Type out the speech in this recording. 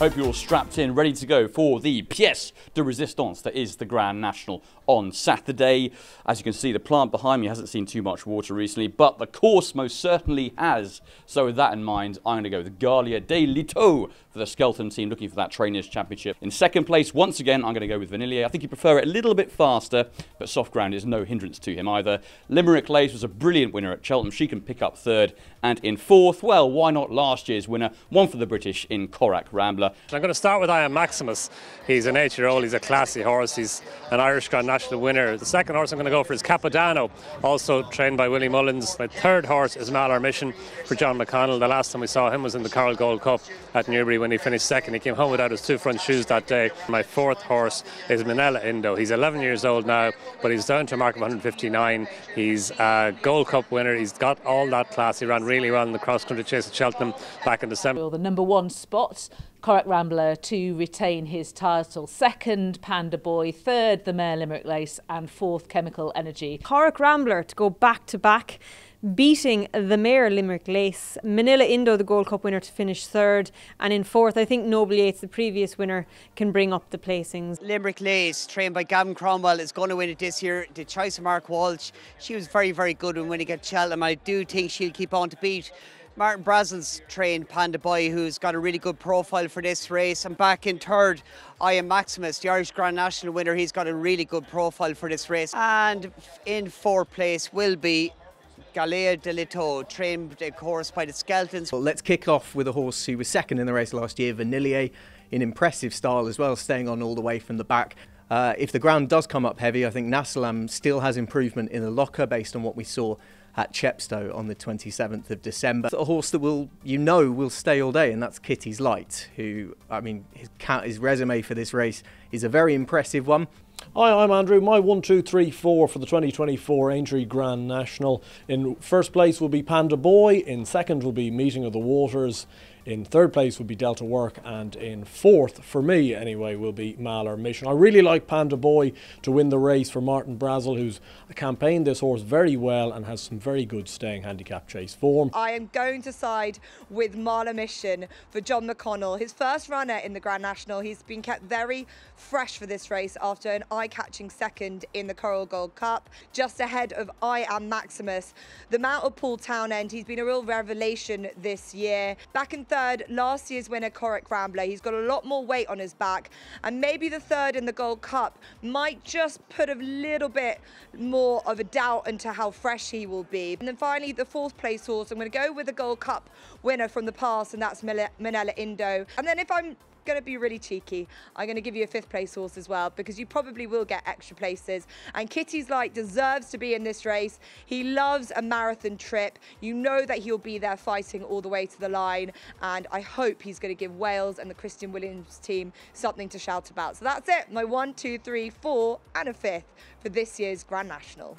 Hope you're all strapped in, ready to go for the pièce de résistance that is the Grand National on Saturday. As you can see, the plant behind me hasn't seen too much water recently, but the course most certainly has. So with that in mind, I'm going to go with Galia Del Lito for the skeleton team, looking for that Trainers' Championship. In second place, once again, I'm going to go with Vanillier. I think he'd prefer it a little bit faster, but soft ground is no hindrance to him either. Limerick Lace was a brilliant winner at Cheltenham. She can pick up third. And in fourth, well, why not last year's winner, one for the British in Corach Rambler. I'm going to start with I Am Maximus. He's an 8-year-old, he's a classy horse, he's an Irish Grand National winner. The second horse I'm going to go for is Capodanno, also trained by Willie Mullins. My third horse is Mahler Mission for John McConnell. The last time we saw him was in the Coral Gold Cup at Newbury when he finished second. He came home without his two front shoes that day. My fourth horse is Minella Indo. He's 11 years old now, but he's down to a mark of 159. He's a Gold Cup winner. He's got all that class. He ran really well in the cross-country chase at Cheltenham back in December. Well, the #1 spot, Corach Rambler to retain his title. Second, Panda Boy. Third, the mare Limerick Lace. And fourth, Chemical Energy. Corach Rambler to go back-to-back, beating the mare Limerick Lace. Minella Indo, the Gold Cup winner, to finish third. And in fourth, I think Noble Yeats, the previous winner, can bring up the placings. Limerick Lace, trained by Gavin Cromwell, is going to win it this year. The choice of Mark Walsh, she was very, very good when winning at Cheltenham. I do think she'll keep on to beat Martin Brassil's trained Panda Boy, who's got a really good profile for this race. And back in third, I Am Maximus, the Irish Grand National winner. He's got a really good profile for this race. And in fourth place will be Galia Del Lito, trained, of course, by the Skeltons. Well, let's kick off with a horse who was second in the race last year, Vanillier, in impressive style as well, staying on all the way from the back. If the ground does come up heavy, I think Nassalam still has improvement in the locker based on what we saw at Chepstow on the 27th of December. A horse that will stay all day, and that's Kitty's Light, who, I mean, his resume for this race is a very impressive one. Hi, I'm Andrew. My 1, 2, 3, 4 for the 2024 Aintree Grand National. In first place will be Panda Boy, in second will be Meeting of the Waters, in third place will be Delta Work, and in fourth, for me anyway, will be Mahler Mission. I really like Panda Boy to win the race for Martin Brassil, who's campaigned this horse very well and has some very good staying handicap chase form. I am going to side with Mahler Mission for John McConnell. His first runner in the Grand National, he's been kept very fresh for this race after an eye-catching second in the Coral Gold Cup, just ahead of I Am Maximus. The mount of Paul Townend, he's been a real revelation this year. Back in third, last year's winner Corach Rambler. He's got a lot more weight on his back, and maybe the third in the Gold Cup might just put a little bit more of a doubt into how fresh he will be. And then finally, the fourth place horse, I'm going to go with the Gold Cup winner from the past, and that's Minella Indo. And then if I'm going to be really cheeky, I'm going to give you a fifth place horse as well, because you probably will get extra places, and Kitty's Light deserves to be in this race. He loves a marathon trip. You know that he'll be there fighting all the way to the line, and I hope he's going to give Wales and the Christian Williams team something to shout about. So that's it, my 1, 2, 3, 4 and a fifth for this year's Grand National.